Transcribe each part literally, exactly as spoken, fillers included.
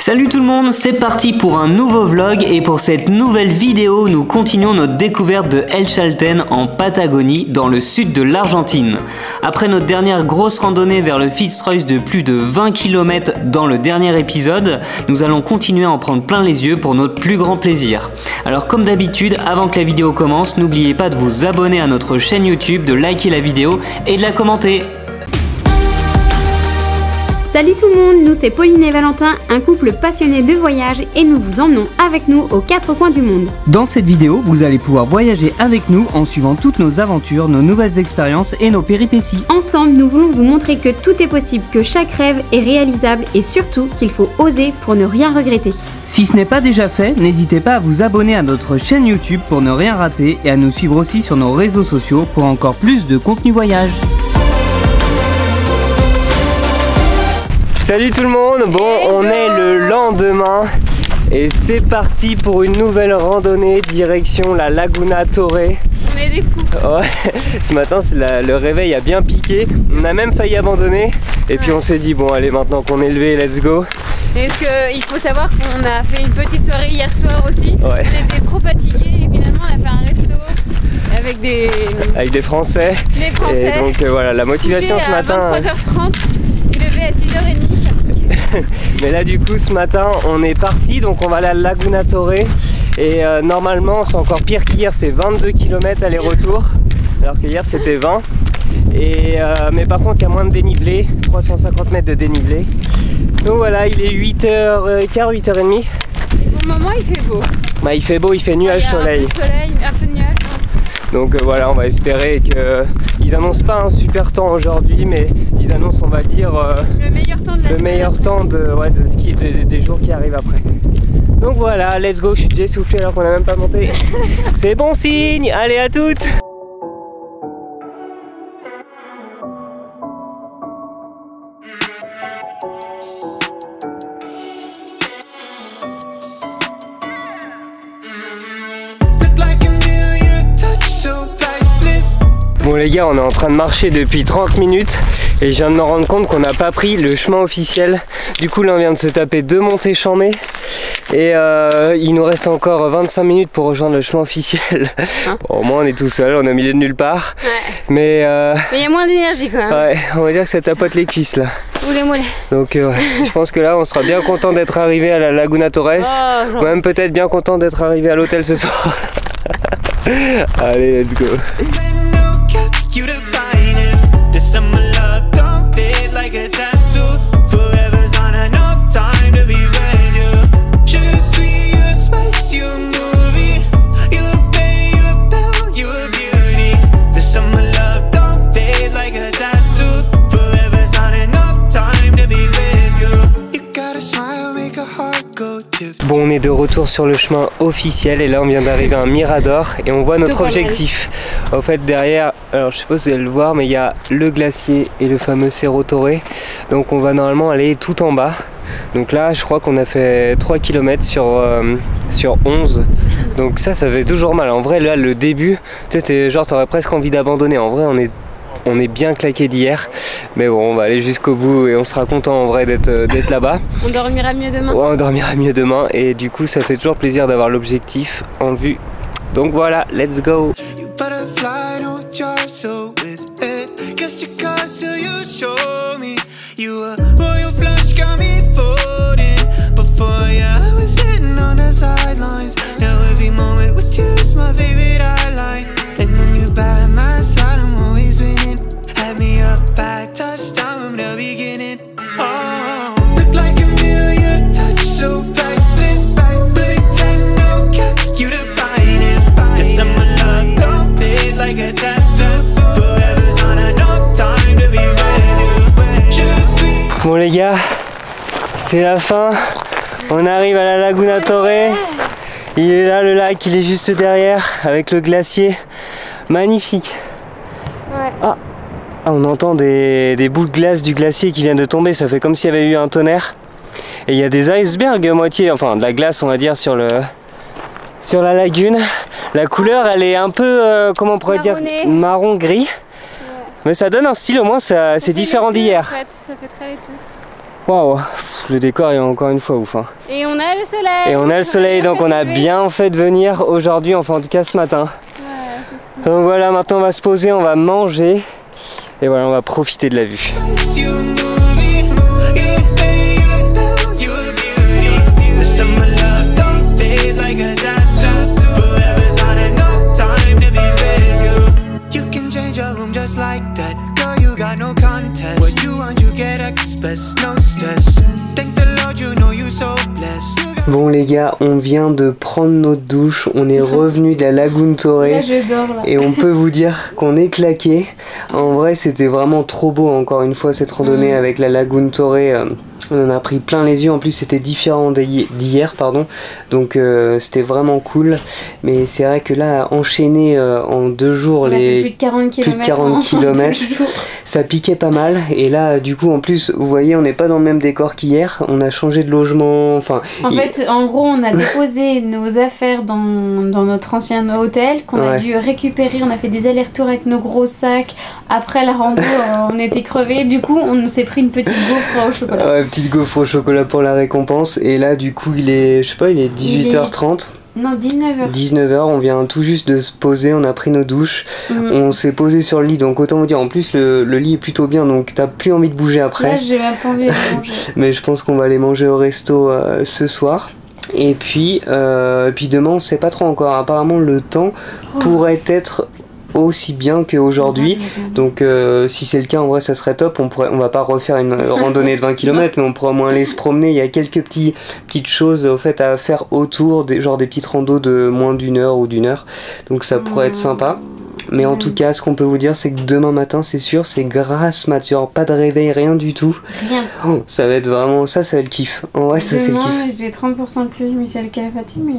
Salut tout le monde, c'est parti pour un nouveau vlog et pour cette nouvelle vidéo, nous continuons notre découverte de El Chalten en Patagonie, dans le sud de l'Argentine. Après notre dernière grosse randonnée vers le Fitz Roy de plus de vingt kilomètres dans le dernier épisode, nous allons continuer à en prendre plein les yeux pour notre plus grand plaisir. Alors comme d'habitude, avant que la vidéo commence, n'oubliez pas de vous abonner à notre chaîne YouTube, de liker la vidéo et de la commenter. Salut tout le monde, nous c'est Pauline et Valentin, un couple passionné de voyage et nous vous emmenons avec nous aux quatre coins du monde. Dans cette vidéo, vous allez pouvoir voyager avec nous en suivant toutes nos aventures, nos nouvelles expériences et nos péripéties. Ensemble, nous voulons vous montrer que tout est possible, que chaque rêve est réalisable et surtout qu'il faut oser pour ne rien regretter. Si ce n'est pas déjà fait, n'hésitez pas à vous abonner à notre chaîne YouTube pour ne rien rater et à nous suivre aussi sur nos réseaux sociaux pour encore plus de contenu voyage. Salut tout le monde, bon on est le lendemain et c'est parti pour une nouvelle randonnée direction la Laguna Torre. On est des fous. Ouais, ce matin la, le réveil a bien piqué, on a même failli abandonner et puis on s'est dit bon allez maintenant qu'on est levé let's go. Et ce qu'il faut savoir qu'on a fait une petite soirée hier soir aussi, ouais. On était trop fatigués et finalement on a fait un resto avec des, avec des Français. Les Français. Et donc euh, voilà la motivation ce matin. À vingt-trois heures trente, il levait à six heures trente. Mais là du coup ce matin on est parti, donc on va aller à la Laguna Torre et euh, normalement c'est encore pire qu'hier, c'est vingt-deux kilomètres aller-retour alors que hier c'était vingt et, euh, mais par contre il y a moins de dénivelé, trois cent cinquante mètres de dénivelé, donc voilà il est huit heures quinze, huit heures trente. Pour le moment il fait beau, bah, il fait beau, il fait nuage soleil, un peu de soleil, un peu de nuage, donc euh, voilà on va espérer que euh, ils annoncent pas un super temps aujourd'hui mais ils annoncent on va dire euh, le meilleur temps de la le meilleur temps de, ouais, de ski, de, des jours qui arrivent après, donc voilà let's go. Je suis essoufflé alors qu'on n'a même pas monté. C'est bon signe, allez à toutes. Bon les gars, on est en train de marcher depuis trente minutes et je viens de me rendre compte qu'on n'a pas pris le chemin officiel. Du coup là on vient de se taper deux montées chamées et euh, il nous reste encore vingt-cinq minutes pour rejoindre le chemin officiel. Hein, bon, au moins on est tout seul, on est au milieu de nulle part. Ouais. Mais euh, il y a moins d'énergie quand même. Ouais, on va dire que ça tapote les cuisses là. Ou les mollets. Donc euh, je pense que là on sera bien content d'être arrivé à la Laguna Torre. Oh, même peut-être bien content d'être arrivé à l'hôtel ce soir. Allez let's go. Bon, on est de retour sur le chemin officiel et là on vient d'arriver à un mirador et on voit notre objectif. En fait derrière, alors je sais pas si vous allez le voir mais il y a le glacier et le fameux Cerro Torre. Donc on va normalement aller tout en bas. Donc là je crois qu'on a fait trois kilomètres sur, euh, sur onze. Donc ça ça fait toujours mal. En vrai là le début, tu sais genre t'aurais presque envie d'abandonner. En vrai on est On est bien claqué d'hier, mais bon, on va aller jusqu'au bout et on sera content en vrai d'être d'être là-bas. On dormira mieux demain. Ouais, on dormira mieux demain et du coup, ça fait toujours plaisir d'avoir l'objectif en vue. Donc voilà, let's go. Bon les gars, c'est la fin, on arrive à la Laguna Torre, il est là le lac, il est juste derrière avec le glacier, magnifique. Ouais. Ah, on entend des, des bouts de glace du glacier qui viennent de tomber, ça fait comme s'il y avait eu un tonnerre. Et il y a des icebergs moitié, enfin de la glace on va dire sur, le, sur la lagune. La couleur elle est un peu, euh, comment on pourrait dire, marron gris. Mais ça donne un style, au moins c'est différent d'hier. En fait, ça fait très l'été. Waouh, le décor est encore une fois ouf. Hein. Et on a le soleil. Et on a le soleil, donc on a bien fait de venir aujourd'hui, enfin en tout cas ce matin. Ouais, donc voilà, maintenant on va se poser, on va manger et voilà, on va profiter de la vue. Bon les gars, on vient de prendre notre douche, on est revenu de la Laguna Torre et on peut vous dire qu'on est claqué. En vrai c'était vraiment trop beau, encore une fois cette randonnée mmh. avec la Laguna Torre. On en a pris plein les yeux, en plus c'était différent d'hier, pardon, donc euh, c'était vraiment cool. Mais c'est vrai que là, enchaîner euh, en deux jours on les plus de quarante kilomètres, ça piquait pas mal. Et là, du coup, en plus, vous voyez, on n'est pas dans le même décor qu'hier, on a changé de logement. Enfin, en il... fait, en gros, on a déposé nos affaires dans, dans notre ancien hôtel qu'on ouais. a dû récupérer. On a fait des allers-retours avec nos gros sacs. Après la rando, on était crevés. Du coup, on s'est pris une petite gaufre au chocolat. Ouais, petite gaufre au chocolat pour la récompense. Et là du coup il est, je sais pas, il est dix-huit heures trente. Non, dix-neuf heures. dix-neuf heures, on vient tout juste de se poser, on a pris nos douches, mmh. on s'est posé sur le lit, donc autant vous dire, en plus le, le lit est plutôt bien, donc t'as plus envie de bouger après. Là j'ai même pas envie de manger. Mais je pense qu'on va aller manger au resto euh, ce soir. Et puis, euh, puis demain on sait pas trop encore, apparemment le temps oh. pourrait être aussi bien qu'aujourd'hui, donc euh, si c'est le cas en vrai ça serait top. On pourrait, on va pas refaire une randonnée de vingt kilomètres mais on pourra au moins aller se promener. Il y a quelques petits, petites choses au fait à faire autour, des, genre des petites randos de moins d'une heure ou d'une heure, donc ça pourrait être sympa. Mais en tout cas, ce qu'on peut vous dire, c'est que demain matin, c'est sûr, c'est grâce Mathieu. Pas de réveil, rien du tout. Rien. Oh, ça va être vraiment... Ça, ça va être le kiff. En vrai, ça, c'est le kiff. J'ai trente pour cent de pluie, mais c'est le Calafate, mais...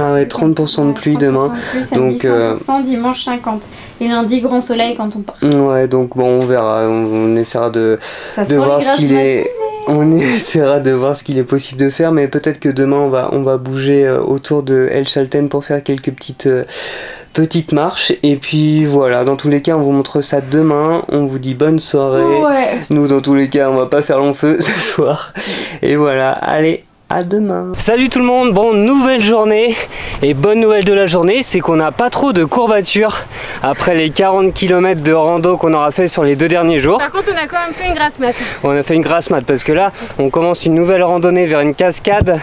Ah ouais, trente pour cent de pluie demain. Donc cent pour cent, dimanche cinquante. Et lundi, grand soleil quand on part. Ouais, donc bon, on verra. On, on essaiera de, de voir ce qu'il est... On essaiera de voir ce qu'il est possible de faire, mais peut-être que demain, on va, on va bouger autour de El Chalten pour faire quelques petites... Euh, petite marche. Et puis voilà, dans tous les cas on vous montre ça demain, on vous dit bonne soirée, ouais. nous dans tous les cas on va pas faire long feu ce soir et voilà, allez à demain. Salut tout le monde, bon nouvelle journée et bonne nouvelle de la journée c'est qu'on n'a pas trop de courbatures après les quarante kilomètres de rando qu'on aura fait sur les deux derniers jours. Par contre on a quand même fait une grasse mat. On a fait une grasse mat parce que là on commence une nouvelle randonnée vers une cascade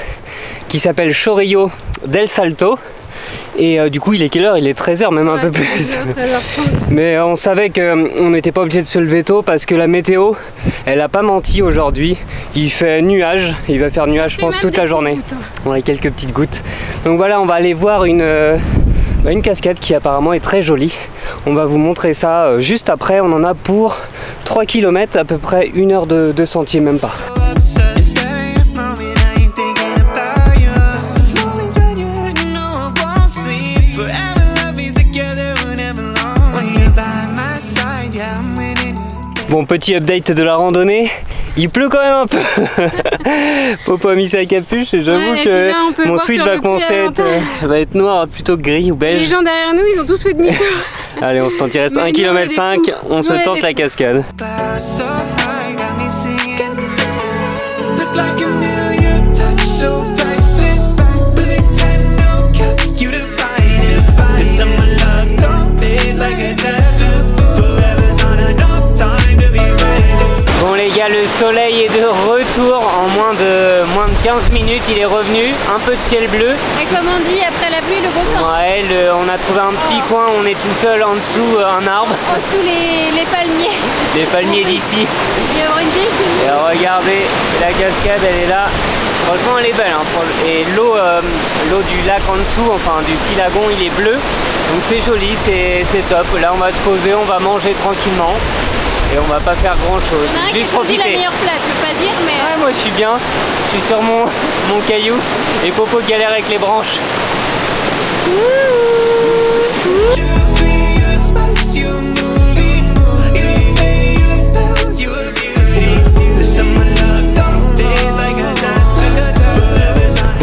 qui s'appelle Chorillo del Salto. Et euh, du coup il est quelle heure? Il est treize heures, même ouais, un peu plus. Mais euh, on savait qu'on euh, n'était pas obligé de se lever tôt parce que la météo, elle a pas menti aujourd'hui. Il fait nuage, il va faire nuage je pense toute la journée. On a quelques petites gouttes. Donc voilà, on va aller voir une, euh, une cascade qui apparemment est très jolie. On va vous montrer ça euh, juste après. On en a pour trois kilomètres, à peu près une heure de, de sentier, même pas. Bon, petit update de la randonnée, il pleut quand même un peu. Faut pas mis sa capuche et j'avoue ouais, que là, mon sweat va commencer à être, euh, va être noir, plutôt gris ou beige. Les gens derrière nous, ils ont tous fait demi-tour. Allez, on se tente, il reste un virgule cinq kilomètre, on ouais, se tente ouais, la cascade. Le soleil est de retour en moins de, moins de quinze minutes, il est revenu, un peu de ciel bleu. Et comme on dit, après la pluie, le beau temps. Ouais, le, on a trouvé un petit oh. coin, on est tout seul en dessous euh, un arbre. En dessous les, les palmiers. Les palmiers d'ici. Et regardez, la cascade, elle est là. Franchement, elle est belle. Hein. Et l'eau euh, l'eau du lac en dessous, enfin du petit lagon, il est bleu. Donc c'est joli, c'est top. Là, on va se poser, on va manger tranquillement. Et on va pas faire grand chose, juste profiter. C'est la meilleure place, je peux pas dire, mais... Ouais, moi je suis bien, je suis sur mon, mon caillou et Popo galère avec les branches.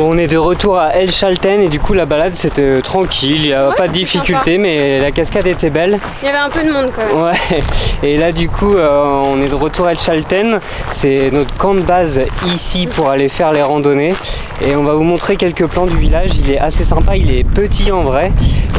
On est de retour à El Chalten et du coup la balade c'était tranquille, il n'y a ouais, pas de difficulté mais la cascade était belle. Il y avait un peu de monde quand même. Ouais. Et là du coup euh, on est de retour à El Chalten, c'est notre camp de base ici pour aller faire les randonnées et on va vous montrer quelques plans du village, il est assez sympa, il est petit en vrai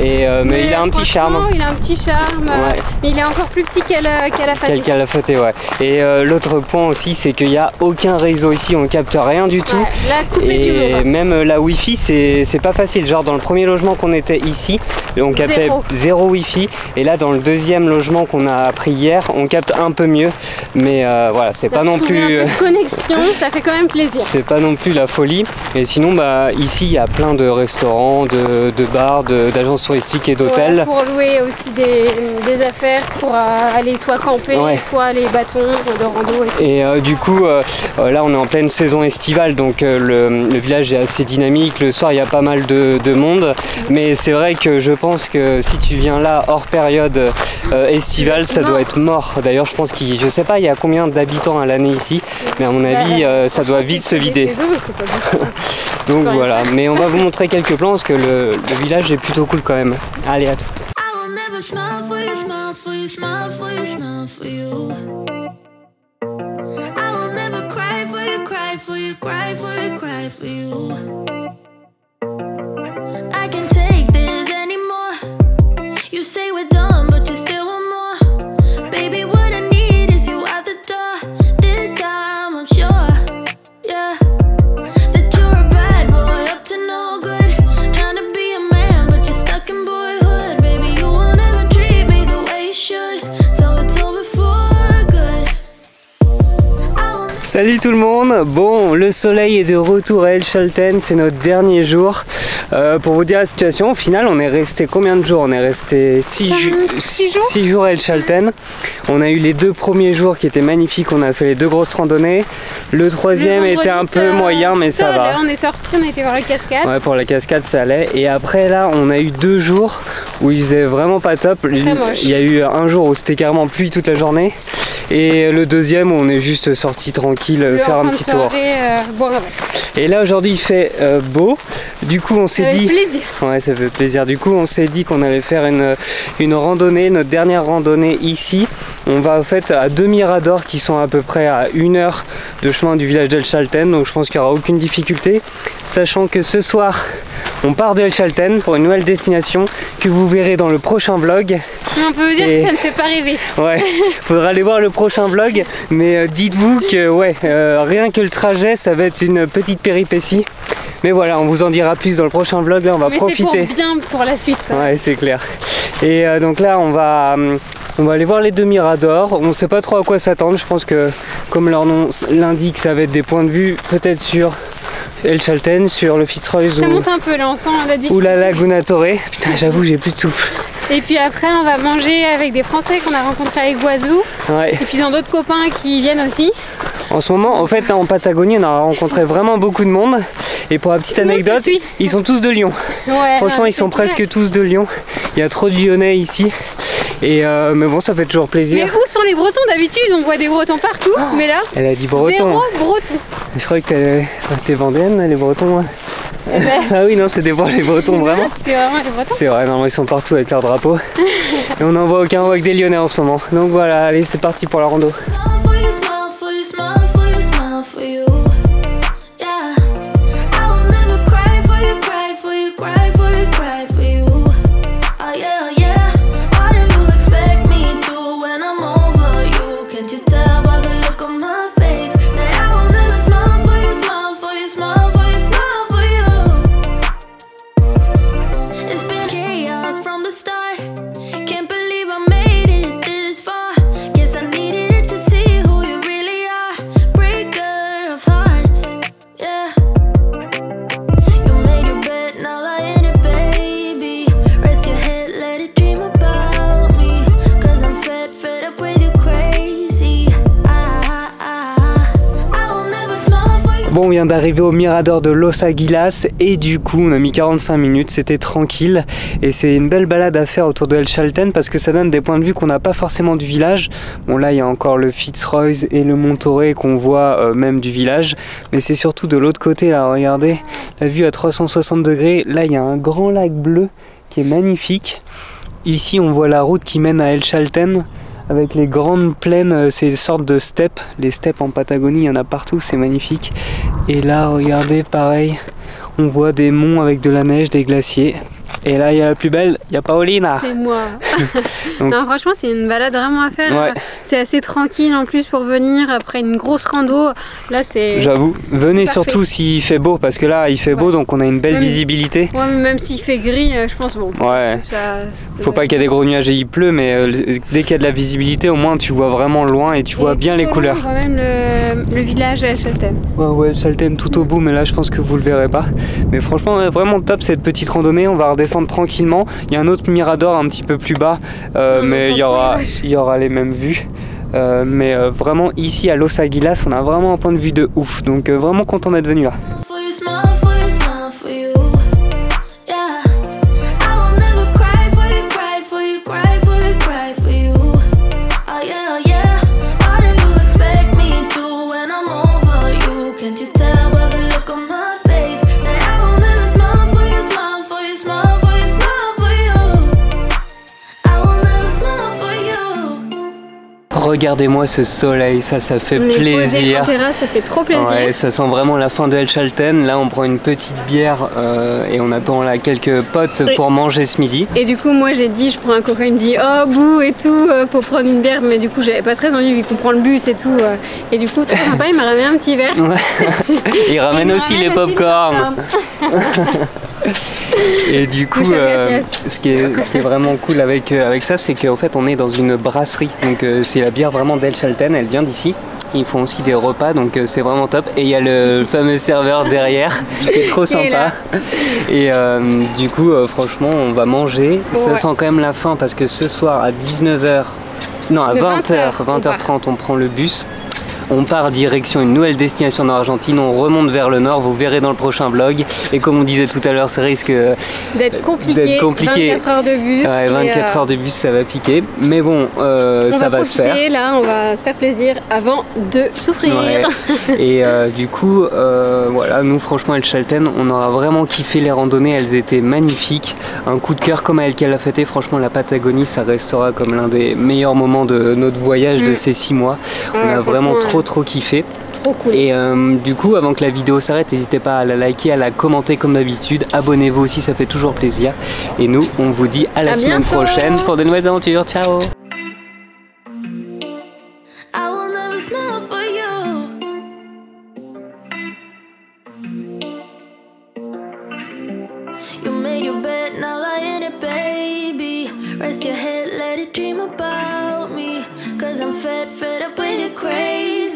et, euh, mais, mais il a un petit charme. Il a un petit charme, ouais. Mais il est encore plus petit qu'El Calafate. Qu'El Calafate, ouais. Et euh, l'autre point aussi c'est qu'il n'y a aucun réseau ici, on capte rien du tout. Ouais, la coupée et... du monde. Et même la wifi c'est pas facile, genre dans le premier logement qu'on était ici on captait zéro. zéro wifi et là dans le deuxième logement qu'on a pris hier on capte un peu mieux mais euh, voilà c'est pas non plus un peu de connexion, ça fait quand même plaisir, c'est pas non plus la folie. Et sinon bah ici il y a plein de restaurants, de, de bars, d'agences touristiques et d'hôtels, ouais, pour louer aussi des, des affaires pour euh, aller soit camper, ouais, soit aller bâtons de rando et tout. Et euh, du coup euh, là on est en pleine saison estivale donc euh, le, le village est assez dynamique, le soir il y a pas mal de, de monde, mais c'est vrai que je pense que si tu viens là hors période euh, estivale ça doit être mort. D'ailleurs je pense qu'il, je sais pas il y a combien d'habitants à l'année ici, mais à mon avis euh, ça doit vite se vider. Donc voilà, mais on va vous montrer quelques plans parce que le, le village est plutôt cool quand même. Allez à toutes. For you, cry for you, cry for you. I can't take this anymore. You say we're done, but you still want more. Baby, what I need is you out the door. This time I'm sure, yeah, that you're a bad boy, up to no good. Trying to be a man, but you're stuck in boyhood. Baby, you won't ever treat me the way you should. So it's over for good. Salut tout le monde. Bon, le soleil est de retour à El Chalten, c'est notre dernier jour. Euh, pour vous dire la situation, au final on est resté combien de jours? On est resté six jours à El Chalten. On a eu les deux premiers jours qui étaient magnifiques, on a fait les deux grosses randonnées. Le troisième le était un peu moyen mais seul, ça va. On est sorti, on était voir la cascade. Ouais, pour la cascade ça allait. Et après là on a eu deux jours où il faisait vraiment pas top. Il y a eu un jour où c'était carrément pluie toute la journée. Et le deuxième on est juste sorti tranquille le faire un petit tour. Euh, bon, et là aujourd'hui il fait euh, beau. Du coup on s'est dit plaisir. Ouais, ça fait plaisir. Du coup on s'est dit qu'on allait faire une, une randonnée, notre dernière randonnée ici. On va en fait à deux miradors qui sont à peu près à une heure de chemin du village d'El Chalten. Donc je pense qu'il n'y aura aucune difficulté. Sachant que ce soir on part de El Chalten pour une nouvelle destination que vous verrez dans le prochain vlog. On peut vous dire et... que ça ne fait pas rêver. Ouais, faudra aller voir le prochain vlog, mais dites-vous que ouais, euh, rien que le trajet ça va être une petite péripétie. Mais voilà, on vous en dira plus dans le prochain vlog, là on va mais profiter. C'est pour bien pour la suite. Quoi. Ouais, c'est clair. Et euh, donc là on va euh, on va aller voir les deux miradors, on ne sait pas trop à quoi s'attendre, je pense que comme leur nom l'indique ça va être des points de vue peut-être sur El Chalten, sur le Fitz Roy ça ou... monte un peu là, on sent la difficulté. Ou la Laguna Torre, putain j'avoue j'ai plus de souffle. Et puis après on va manger avec des Français qu'on a rencontrés avec Guazou, ouais. Et puis dans d'autres copains qui viennent aussi. En ce moment, en fait, en Patagonie, on a rencontré vraiment beaucoup de monde. Et pour la petite anecdote, ils sont tous de Lyon. Ouais, franchement, ils sont presque tous de Lyon. Il y a trop de Lyonnais ici. Et euh, mais bon, ça fait toujours plaisir. Mais où sont les Bretons d'habitude? On voit des Bretons partout, oh, mais là, elle a dit Breton. Zéro Breton. Je croyais que t'es t'es vendéenne, les Bretons. Hein. Eh ben. Ah oui, non, c'était pour les Bretons, vraiment. C'était vraiment les Bretons. C'est vrai, non, ils sont partout avec leur drapeau. Et on n'en voit aucun avec des Lyonnais en ce moment. Donc voilà, allez, c'est parti pour la rando. Bon, on vient d'arriver au mirador de los Águilas et du coup on a mis quarante-cinq minutes, c'était tranquille et c'est une belle balade à faire autour de El Chalten parce que ça donne des points de vue qu'on n'a pas forcément du village. Bon là il y a encore le Fitz Roy et le Mont Touré qu'on voit euh, même du village, mais c'est surtout de l'autre côté là, regardez, la vue à trois cent soixante degrés. Là, il y a un grand lac bleu qui est magnifique. Ici, on voit la route qui mène à El Chalten avec les grandes plaines, ces sortes de steppes. Les steppes en Patagonie, il y en a partout, c'est magnifique. Et là, regardez, pareil, on voit des monts avec de la neige, des glaciers. Et là, il y a la plus belle, il y a Pauline. C'est moi. Donc, non, franchement, c'est une balade vraiment à faire. Ouais. C'est assez tranquille en plus pour venir après une grosse rando. Là, c'est. J'avoue. Venez surtout s'il fait beau, parce que là, il fait ouais. beau, donc on a une belle même... visibilité. Ouais, mais même s'il fait gris, je pense bon. Ouais. Ça, faut pas qu'il y ait des gros nuages et il pleut, mais euh, dès qu'il y a de la visibilité, au moins tu vois vraiment loin et tu et vois bien les couleurs. On voit même le, le village à El Chalten. Ouais, ouais, El Chalten tout au bout, mais là, je pense que vous le verrez pas. Mais franchement, ouais, vraiment top cette petite randonnée. On va redescendre tranquillement. Il y a un autre mirador un petit peu plus bas. Euh, mais il y aura, il y aura les mêmes vues. Euh, mais euh, vraiment ici à Los Águilas, on a vraiment un point de vue de ouf. Donc euh, vraiment content d'être venu là. Regardez-moi ce soleil, ça, ça fait on plaisir. Posé en terrasse, ça fait trop plaisir. Ouais, ça sent vraiment la fin de El Chalten. Là, on prend une petite bière euh, et on attend là quelques potes oui. pour manger ce midi. Et du coup, moi, j'ai dit, je prends un coca, il me dit, oh, bouh et tout, euh, faut prendre une bière. Mais du coup, j'avais pas très envie vu qu'on prend le bus et tout. Euh, et du coup, trop sympa, il m'a ramené un petit verre. il ramène il aussi ramène les pop-corn. Et du coup, euh, ce, qui est, ce qui est vraiment cool avec, euh, avec ça, c'est qu'en fait, on est dans une brasserie. Donc, euh, c'est la bière vraiment d'El Chalten, elle vient d'ici. Ils font aussi des repas, donc euh, c'est vraiment top. Et il y a le fameux serveur derrière, qui est trop sympa. Et euh, du coup, euh, franchement, on va manger. Ouais. Ça sent quand même la faim parce que ce soir, à dix-neuf heures, non, à vingt heures, vingt heures trente, on prend le bus. On part direction une nouvelle destination en Argentine, on remonte vers le nord, vous verrez dans le prochain vlog. Et comme on disait tout à l'heure, ça risque d'être compliqué, compliqué. vingt-quatre heures de bus. Ouais, vingt-quatre euh... heures de bus, ça va piquer. Mais bon, euh, ça va, va profiter, se faire. Là, on va se faire plaisir avant de souffrir. Ouais. Et euh, du coup, euh, voilà, nous franchement, El Chalten, on aura vraiment kiffé les randonnées, elles étaient magnifiques. Un coup de cœur comme à El Calafate, franchement, la Patagonie, ça restera comme l'un des meilleurs moments de notre voyage mmh. de ces six mois. Ouais, on a vraiment trop trop kiffé. Trop cool. Et euh, du coup, avant que la vidéo s'arrête, n'hésitez pas à la liker, à la commenter comme d'habitude. Abonnez-vous aussi, ça fait toujours plaisir. Et nous, on vous dit à la à semaine bientôt. prochaine pour de nouvelles aventures. Ciao. Fed, fed up with your crazy.